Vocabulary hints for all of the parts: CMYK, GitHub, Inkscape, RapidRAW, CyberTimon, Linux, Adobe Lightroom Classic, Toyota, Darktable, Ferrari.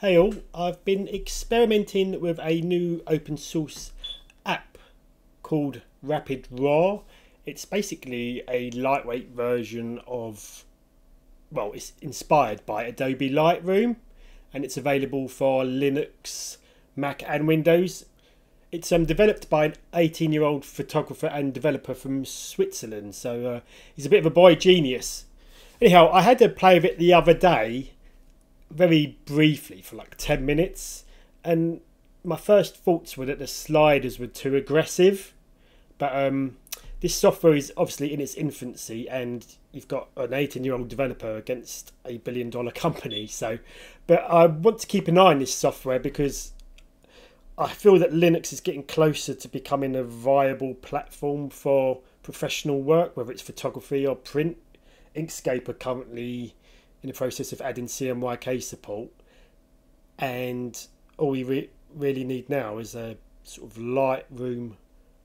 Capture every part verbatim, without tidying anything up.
Hey all, I've been experimenting with a new open source app called RapidRAW. It's basically a lightweight version of, well, it's inspired by Adobe Lightroom, and it's available for Linux, Mac and Windows. It's um, developed by an eighteen year old photographer and developer from Switzerland, so uh, he's a bit of a boy genius. Anyhow, I had to play with it the other day, very briefly, for like ten minutes, and my first thoughts were that the sliders were too aggressive, but um this software is obviously in its infancy, and you've got an eighteen year old developer against a billion dollar company. So, but I want to keep an eye on this software because I feel that Linux is getting closer to becoming a viable platform for professional work, whether it's photography or print. Inkscape are currently in the process of adding C M Y K support, and all we re really need now is a sort of Lightroom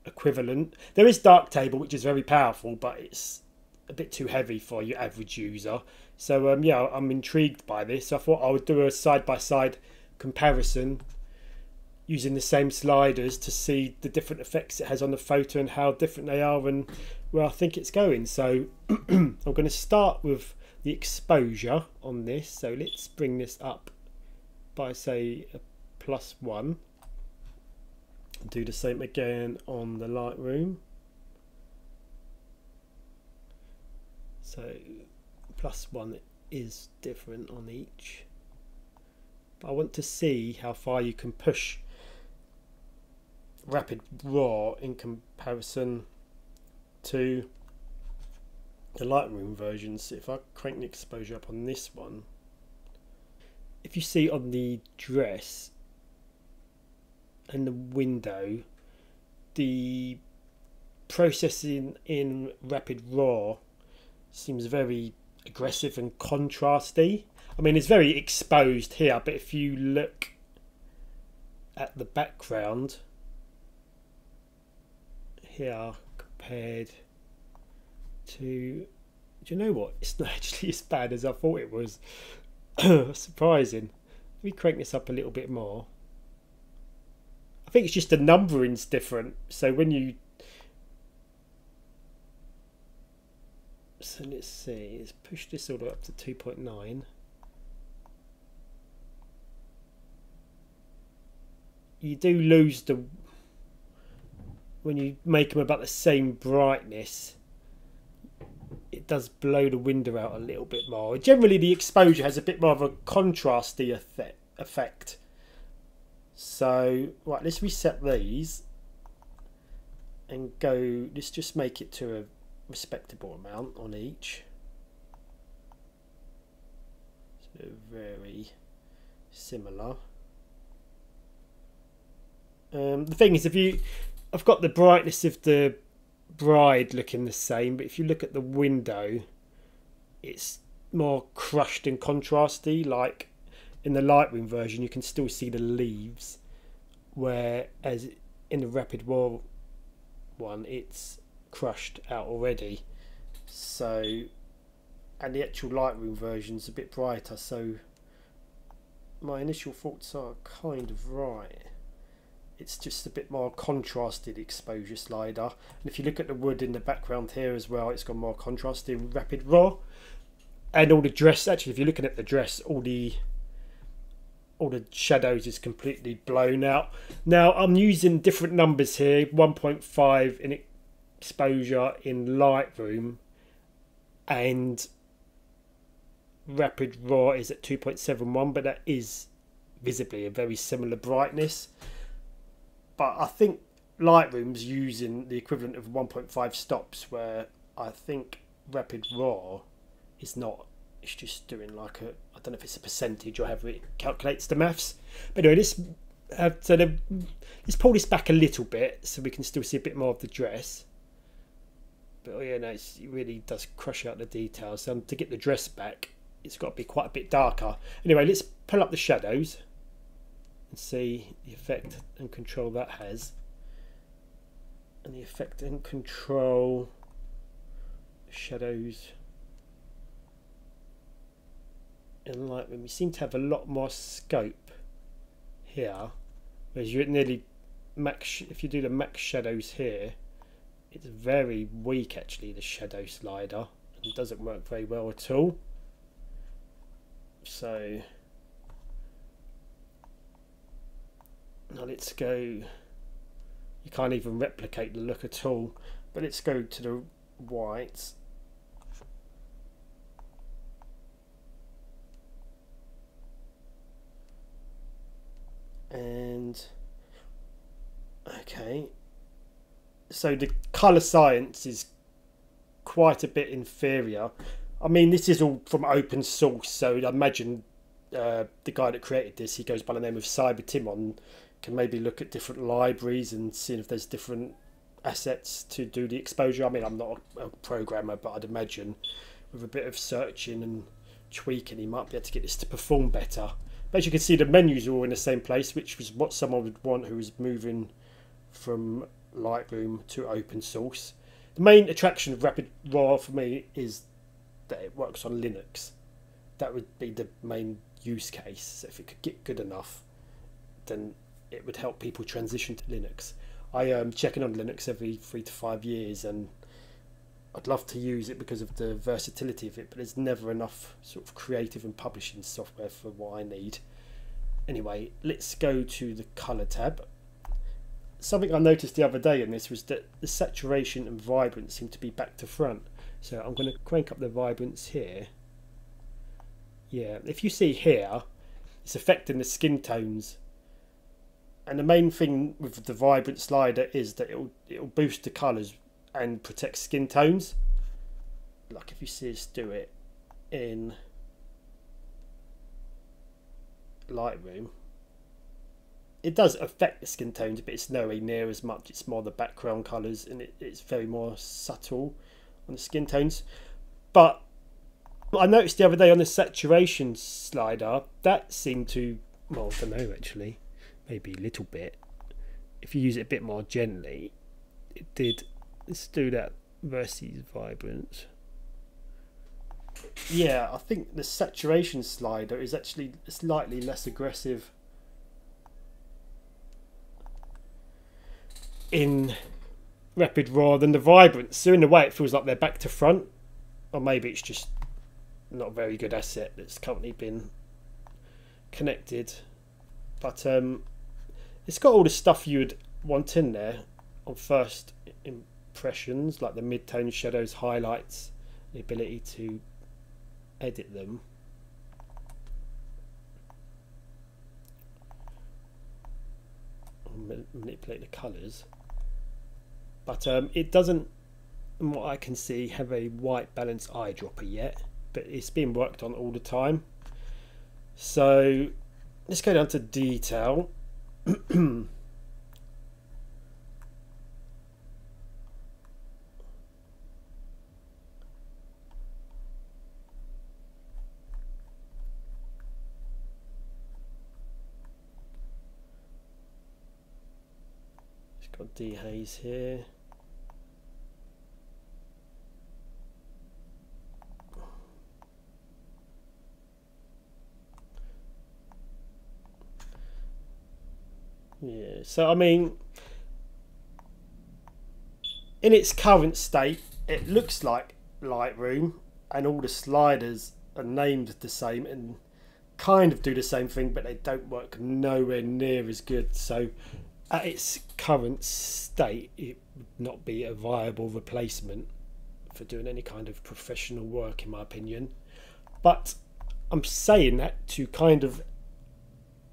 equivalent. There is Darktable, which is very powerful, but it's a bit too heavy for your average user. So um, yeah, I'm intrigued by this. I thought I would do a side-by-side comparison using the same sliders to see the different effects it has on the photo and how different they are and where I think it's going. So I'm going to start with the exposure on this, so let's bring this up by say a plus one. Do the same again on the Lightroom, so plus one is different on each, but I want to see how far you can push RapidRAW in comparison to the Lightroom version. So if I crank the exposure up on this one, if you see on the dress and the window, the processing in RapidRAW seems very aggressive and contrasty. I mean, it's very exposed here, but if you look at the background here compared to, do you know what, it's not actually as bad as I thought it was. Surprising. Let me crank this up a little bit more. I think it's just the numbering's different, so when you, so let's see, let's push this all the way up to two point nine. You do lose the, when you make them about the same brightness, it does blow the window out a little bit more. Generally the exposure has a bit more of a contrasty effect. So right, let's reset these and go, let's just make it to a respectable amount on each. So very similar. Um, the thing is, if you, I've got the brightness of the bride looking the same, but if you look at the window, it's more crushed and contrasty. Like in the Lightroom version, you can still see the leaves, whereas in the RapidRAW one, it's crushed out already. So, and the actual Lightroom version's a bit brighter, so my initial thoughts are kind of right. It's just a bit more contrasted exposure slider, and if you look at the wood in the background here as well, it's got more contrast in RapidRAW. And all the dress, actually, if you're looking at the dress, all the all the shadows is completely blown out. Now I'm using different numbers here, one point five in exposure in Lightroom, and RapidRAW is at two point seven one, but that is visibly a very similar brightness. But I think Lightroom's using the equivalent of one point five stops, where I think RapidRAW is not. It's just doing like a, I don't know if it's a percentage or however it calculates the maths. But anyway, let's, have to, let's pull this back a little bit so we can still see a bit more of the dress. But oh yeah, no, it's, it really does crush out the details. Um, to get the dress back, it's got to be quite a bit darker. Anyway, let's pull up the shadows, see the effect and control that has, and the effect and control shadows in Lightroom. You seem to have a lot more scope here, whereas you're nearly max. If you do the max shadows here, it's very weak actually, the shadow slider. It doesn't work very well at all. So now let's go, you can't even replicate the look at all, but let's go to the whites. And okay, so the color science is quite a bit inferior. I mean, this is all from open source, so I imagine uh, the guy that created this, he goes by the name of CyberTimon, can maybe look at different libraries and see if there's different assets to do the exposure. I mean, I'm not a programmer, but I'd imagine with a bit of searching and tweaking, he might be able to get this to perform better. As you can see, the menus are all in the same place, which was what someone would want who was moving from Lightroom to open source. The main attraction of RapidRAW for me is that it works on Linux. That would be the main use case. If it could get good enough, then it would help people transition to Linux. I am checking on Linux every three to five years, and I'd love to use it because of the versatility of it, but there's never enough sort of creative and publishing software for what I need. Anyway, let's go to the color tab. Something I noticed the other day in this was that the saturation and vibrance seem to be back to front. So I'm going to crank up the vibrance here. Yeah, if you see here, it's affecting the skin tones. And the main thing with the vibrant slider is that it'll, it'll boost the colors and protect skin tones. Like if you see us do it in Lightroom, it does affect the skin tones, but it's nowhere near as much. It's more the background colors, and it, it's very more subtle on the skin tones. But I noticed the other day on the saturation slider, that seemed to, well, I don't know actually, maybe a little bit. If you use it a bit more gently, it did. Let's do that versus vibrance. Yeah, I think the saturation slider is actually slightly less aggressive in RapidRAW than the vibrance. So in a way, it feels like they're back to front, or maybe it's just not a very good asset that's currently been connected. But um, it's got all the stuff you'd want in there on first impression. Impressions like the midtones, shadows, highlights, the ability to edit them. Manipulate the colours. But um, it doesn't, from what I can see, have a white balance eyedropper yet, but it's being worked on all the time. So let's go down to detail. Got dehaze here. Yeah, so I mean, in its current state, it looks like Lightroom, and all the sliders are named the same and kind of do the same thing, but they don't work nowhere near as good. So at its current state, it would not be a viable replacement for doing any kind of professional work, in my opinion. But I'm saying that to kind of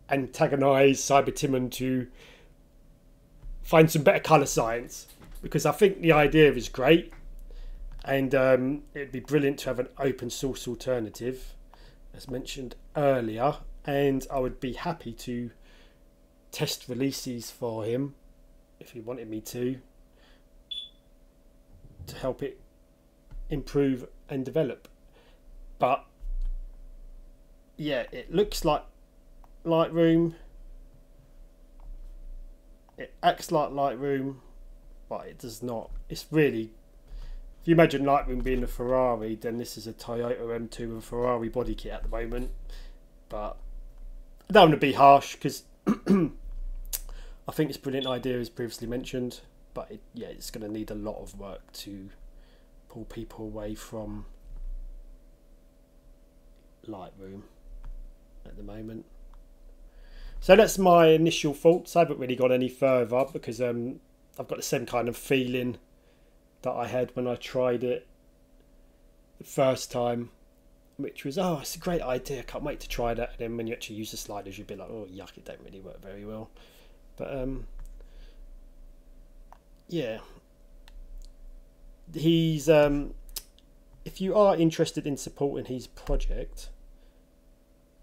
antagonize CyberTimon to find some better color science, because I think the idea is great, and um, it'd be brilliant to have an open source alternative, as mentioned earlier, and I would be happy to test releases for him if he wanted me to to help it improve and develop. But yeah, it looks like Lightroom, it acts like Lightroom, but it does not. It's really, if you imagine Lightroom being a Ferrari, then this is a Toyota M two with a Ferrari body kit at the moment. But I don't want to be harsh, because I think it's a brilliant idea, as previously mentioned, but it, yeah, it's going to need a lot of work to pull people away from Lightroom at the moment. So that's my initial thoughts. I haven't really gone any further because um, I've got the same kind of feeling that I had when I tried it the first time, which was, oh, it's a great idea, I can't wait to try that. And then when you actually use the sliders, you'd be like, oh, yuck, it don't really work very well. But um, yeah, he's um, if you are interested in supporting his project,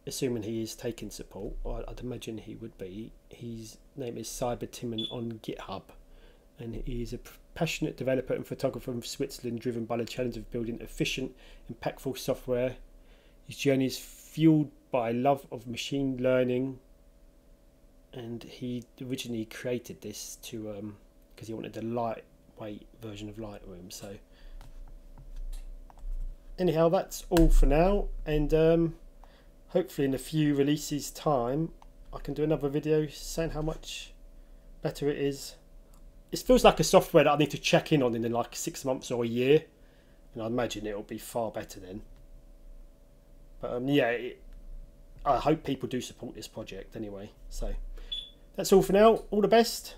assuming he is taking support, or I'd imagine he would be, his name is CyberTimon on GitHub, and he is a passionate developer and photographer from Switzerland, driven by the challenge of building efficient, impactful software. His journey is fueled by love of machine learning, and he originally created this to um because he wanted a lightweight version of Lightroom. So anyhow, that's all for now, and um hopefully in a few releases time I can do another video saying how much better it is. It feels like a software that I need to check in on in like six months or a year, and I imagine it'll be far better then. But um, yeah, it, I hope people do support this project anyway. So that's all for now. All the best.